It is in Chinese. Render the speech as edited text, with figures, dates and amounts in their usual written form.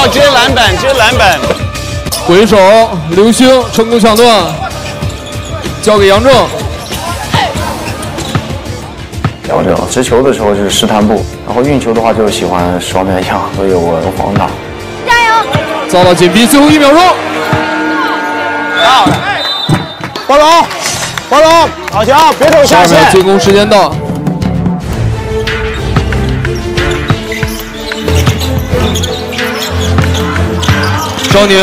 要接篮板，接篮板。回手，刘星成功抢断，交给杨正。杨正直球的时候就是试探步，然后运球的话就喜欢双面样，所以我用防打。加油！遭到紧逼，最后1秒钟。好，包龙，包龙，好球，别走下线。下面进攻时间到。 张宁